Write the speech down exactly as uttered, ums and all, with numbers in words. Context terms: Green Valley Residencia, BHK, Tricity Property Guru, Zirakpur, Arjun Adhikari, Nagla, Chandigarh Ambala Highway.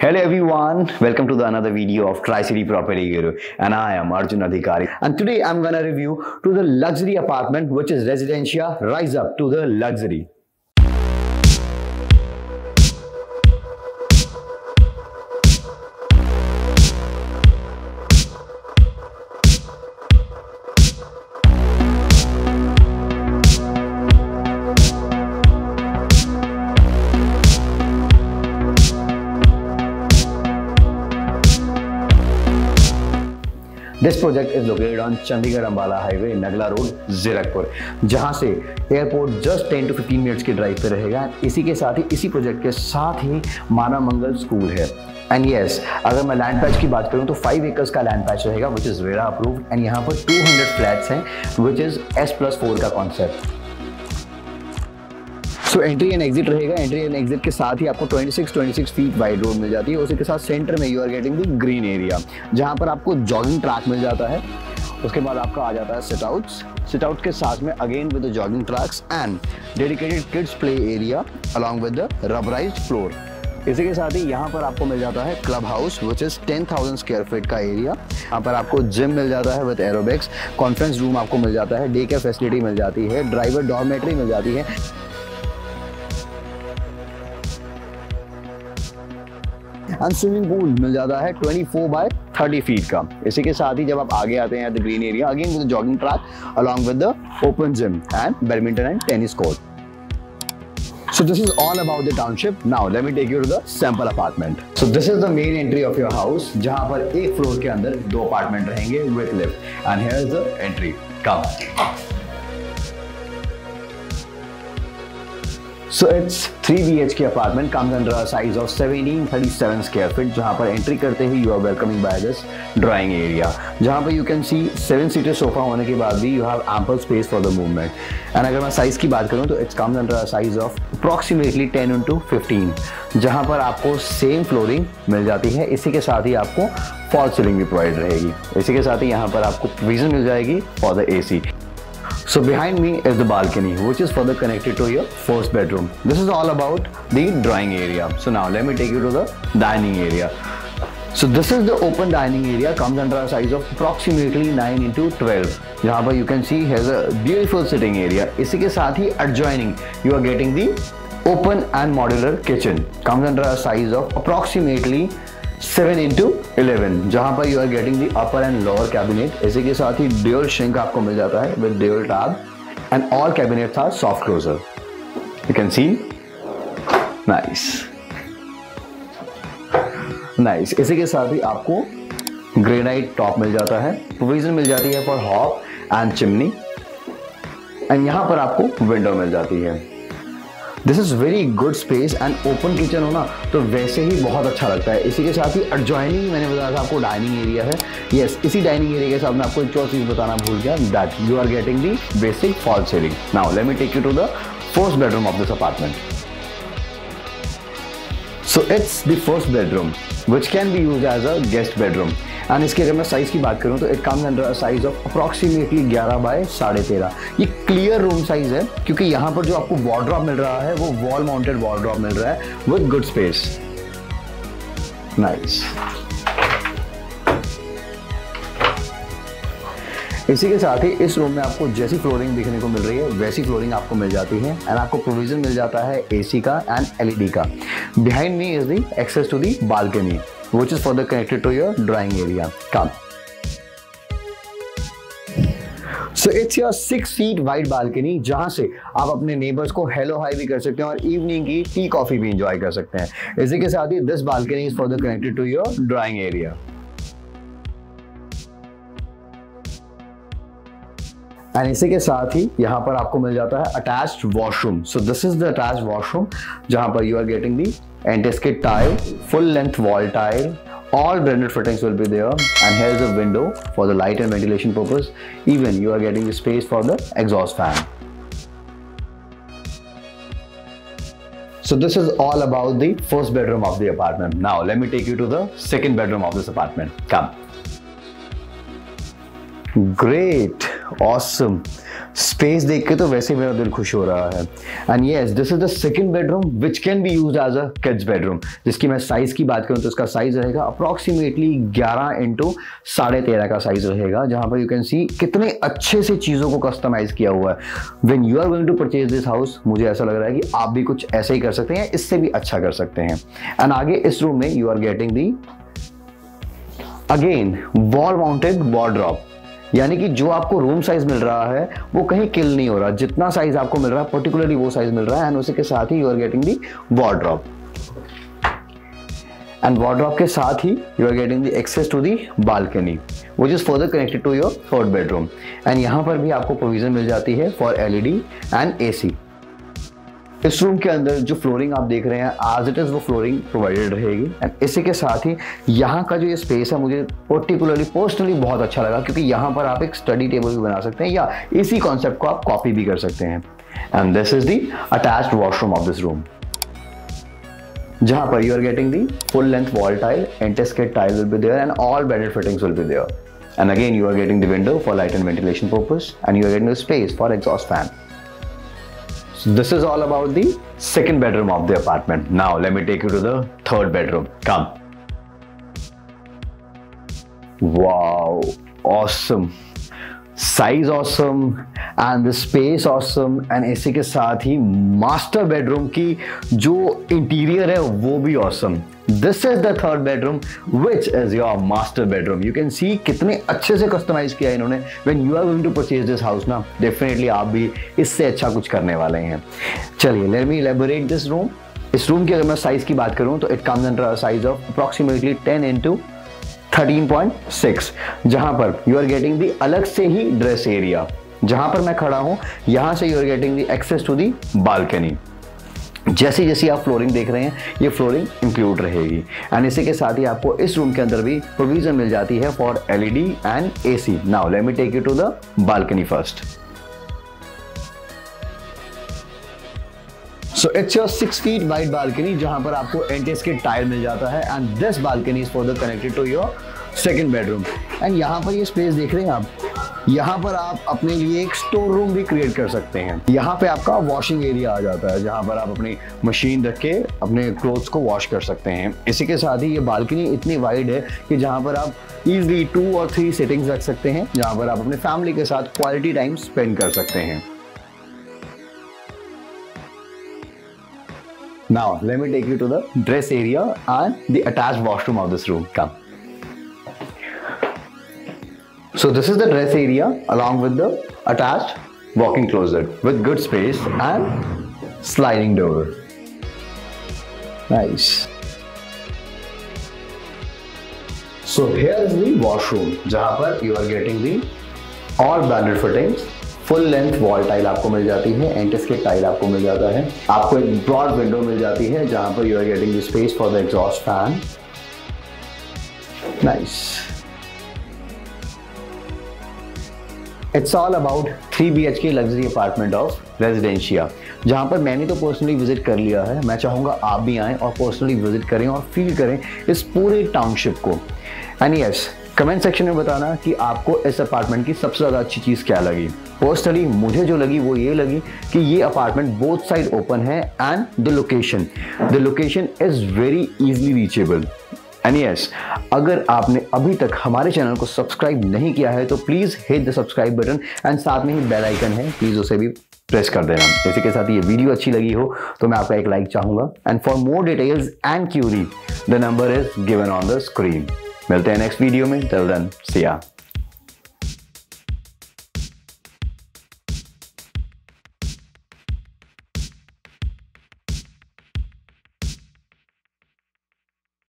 Hello everyone, welcome to the another video of Tricity Property Guru and I am Arjun Adhikari and today I'm gonna review to the luxury apartment which is Residencia Rise Up to the Luxury. This project is located on Chandigarh Ambala Highway, Nagla Road, Zirakpur, जहाँ से airport just ten to fifteen minutes के drive पे रहेगा। इसी के साथ ही इसी project के साथ ही मानव मंगल स्कूल है। एंड येस yes, अगर मैं लैंड पैच की बात करूँ तो फाइव एकर्स का लैंड पैच रहेगा which is RERA approved and यहाँ पर टू हंड्रेड फ्लैट्स हैं which is S plus four का concept. So entry and exit रहेगा। एंट्री एंड एग्जिट के साथ ही आपको twenty six twenty six feet wide road मिल जाती है। उसी के साथ सेंटर में you are getting the green area जहां पर आपको जॉगिंग ट्रैक मिल जाता है। उसके बाद आपका आ जाता है सिट आउट्स सिट आउट के साथ में again with the jogging tracks and dedicated kids play area along with the rubberised floor. इसी के साथ ही यहाँ पर आपको मिल जाता है club house which is ten thousand square feet का एरिया। यहाँ पर आपको जिम मिल जाता है विद एरोबिक्स, कॉन्फ्रेंस रूम आपको मिल जाता है, डे केयर फैसिलिटी मिल जाती है, ड्राइवर डॉर्मेट्री मिल जाती है। स्विमिंग पूल मिल जाता है twenty four by thirty feet का। इसी के साथ ही जब आप आगे आते हैं the green area again with jogging track along with the open gym and badminton and tennis court. So this is all about the township. Now let me take you to the sample apartment. So this is the main entry of your house जहां पर एक floor के अंदर दो apartment रहेंगे with lift and here is the entry. Come so it's three B H K apartment comes under a size of seventeen thirty seven square feet जहाँ पर entry करते ही you are welcoming by this drawing area जहाँ पर you can see seven seater sofa होने के बाद भी you have ample space for the movement. And अगर मैं साइज की बात करूँ तो it's comes under a size of approximately ten into fifteen जहाँ पर आपको सेम फ्लोरिंग मिल जाती है। इसी के साथ ही आपको फॉल सीलिंग भी प्रोवाइड रहेगी। इसी के साथ ही यहाँ पर आपको प्रोविजन मिल जाएगी फॉर द ए सी। So behind me is the balcony which is further connected to your first bedroom. This is all about the drawing area. So now let me take you to the dining area. So this is the open dining area comes under a size of approximately nine into twelve. यहाँ पर you can see has a beautiful sitting area. इसी के साथ ही adjoining you are getting the open and modular kitchen comes under a size of approximately seven into eleven जहाँ पर you are getting the upper and lower cabinet. इसी के साथ ही dual sink आपको मिल जाता है with dual tab and all cabinets are soft closure. You can see nice nice. इसी के साथ ही आपको ग्रेनाइट टॉप मिल जाता है। प्रोविजन मिल जाती है for hob and chimney and यहाँ पर आपको विंडो मिल जाती है। This is very good space and open kitchen होना तो वैसे ही बहुत अच्छा लगता है। इसी के साथ ही एडजॉइनिंग मैंने बताया था आपको डाइनिंग एरिया है। येस yes, इसी डाइनिंग एरिया के साथ मैं आपको एक और चीज़ बताना भूल गया that you are getting the basic false ceiling. Now let me take you to the first bedroom of this apartment. So it's the first bedroom which can be use as a guest bedroom and इसके अगर मैं size की बात करूँ तो it comes under a size of approximately ग्यारह by साढ़े तेरह। ये क्लियर रूम साइज़ है क्योंकि यहाँ पर जो आपको वार्डरोब मिल रहा है वो वॉल माउंटेड वार्डरोब मिल रहा है विद गुड स्पेस। नाइस। इसी के साथ ही इस रूम में आपको जैसी फ्लोरिंग दिखने को मिल रही है वैसी फ्लोरिंग आपको मिल जाती है एंड आपको प्रोविजन मिल जाता है एसी का एंड एलईडी का। Behind me is the access to the balcony which is further connected to your drawing area. Come. So it's your six feet wide balcony जहाँ से आप अपने neighbors को hello hi भी कर सकते हैं और evening की tea coffee भी enjoy कर सकते हैं। इसी के साथ ही this balcony is further connected to your drawing area. And इसी के साथ ही यहाँ पर आपको मिल जाता है attached washroom. So this is the attached washroom जहाँ पर you are getting the antiskid tile, full length wall tile, all branded fittings will be there and here is a window for the light and ventilation purpose. Even you are getting the space for the exhaust fan. So this is all about the first bedroom of the apartment. Now let me take you to the second bedroom of this apartment. Come. Great, awesome. Space देख के तो वैसे मेरा दिल खुश हो रहा है। And yes, this is the second bedroom which can be use as a kids bedroom. जिसकी मैं साइज की बात करूँ तो इसका साइज रहेगा अप्रॉक्सीमेटली ग्यारह इंटू साढ़े तेरह का साइज रहेगा, जहाँ पर यू कैन सी कितने अच्छे से चीज़ों को कस्टमाइज किया हुआ है। When you are going to purchase this house, मुझे ऐसा लग रहा है कि आप भी कुछ ऐसे ही कर सकते हैं, इससे भी अच्छा कर सकते हैं। एंड आगे इस रूम में you are getting the again wall mounted wardrobe, यानी कि जो आपको रूम साइज मिल रहा है वो कहीं किल नहीं हो रहा, जितना साइज आपको मिल रहा है पर्टिकुलरली वो साइज मिल रहा है। एंड उसी के साथ ही you are getting the wardrobe, and wardrobe के साथ ही you are getting the access to the balcony which is further connected to your third bedroom. And यहाँ पर भी आपको प्रोविजन मिल जाती है फॉर एलईडी एंड एसी। इस रूम के अंदर जो फ्लोरिंग आप देख रहे हैं आज इट इज़ वो फ्लोरिंग प्रोवाइडेड रहेगी। एंड इसी के साथ ही यहाँ का जो ये स्पेस है मुझे पर्टिकुलरली पर्सनली बहुत अच्छा लगा, क्योंकि यहाँ पर आप एक स्टडी टेबल भी बना सकते हैं या इसी कॉन्सेप्ट को आप कॉपी भी कर सकते हैं। And this is the attached washroom of this room, जहाँ पर you are getting the full length wall tile, antiskid tile will be there and all branded fittings will be there. And again you are getting the window for light and ventilation purpose, and you are getting the space for exhaust fan. This is all about the second bedroom of the apartment. Now let me take you to the third bedroom. Come. Wow, awesome. Size awesome and the space awesome and A C के साथ ही master bedroom की जो interior है वो भी awesome. This is the third bedroom which is your master bedroom. You can see कितने अच्छे से customize किया इन्होंने। When you are going to purchase this house ना, definitely आप भी इससे अच्छा कुछ करने वाले हैं। चलिए let me elaborate this room. इस room की अगर मैं size की बात करूँ तो it comes under a size of approximately ten into thirteen point six, जहां पर यू आर गेटिंग दी अलग से ही ड्रेस एरिया। जहां पर मैं खड़ा हूं यहां से you are getting the access to the balcony. जैसी जैसी आप फ्लोरिंग देख रहे हैं ये फ्लोरिंग इंक्लूड रहेगी। एंड इसी के साथ ही आपको इस रूम के अंदर भी प्रोविजन मिल जाती है for LED and AC. Now let me take you to the balcony first. So it's your six feet wide balcony, जहाँ पर आपको एंटीस्केट टाइल मिल जाता है। And this balcony is for the connected to your second bedroom. And यहाँ पर ये space देख रहे हैं आप, यहाँ पर आप अपने लिए एक स्टोर रूम भी क्रिएट कर सकते हैं। यहाँ पे आपका वॉशिंग एरिया आ जाता है, जहाँ पर आप अपनी मशीन रख के अपने क्लोथ्स को वॉश कर सकते हैं। इसी के साथ ही ये बालकनी इतनी वाइड है कि जहाँ पर आप ईजिली टू और थ्री सेटिंग्स रख सकते हैं, जहाँ पर आप अपने फैमिली के साथ क्वालिटी टाइम स्पेंड कर सकते हैं। Now let me take you to the dress area and the attached washroom of this room. Come. So this is the dress area along with the attached walk-in closet with good space and sliding door. Nice. So here is the washroom, जहाँ पर you are getting the all branded fittings. Full length wall tile आपको मिल जाती है, एंटीस्केट tile आपको मिल जाता है, आपको एक ब्रॉड विंडो मिल जाती है जहां पर you are getting the space for the exhaust fan. Nice. It's all about three B H K luxury apartment of Residentia, जहाँ पर मैंने तो पर्सनली विजिट कर लिया है। मैं चाहूँगा आप भी आएँ और पर्सनली विजिट करें और फील करें इस पूरे टाउनशिप को। एंड यस, कमेंट सेक्शन में बताना कि आपको इस अपार्टमेंट की सबसे ज़्यादा अच्छी चीज़ क्या लगी। पर्सनली मुझे जो लगी वो ये लगी कि ये अपार्टमेंट बोथ साइड ओपन है and the location the location is very easily reachable. And yes, अगर आपने अभी तक हमारे चैनल को सब्सक्राइब नहीं किया है तो please hit the subscribe button and साथ में ही बेल आइकन है, प्लीज़ उसे भी प्रेस कर देना। इसी के साथ ये वीडियो अच्छी लगी हो तो मैं आपका एक लाइक चाहूँगा। And for more details and query the number is given on the screen. मिलते हैं नेक्स्ट वीडियो में। टिल देन, सी या।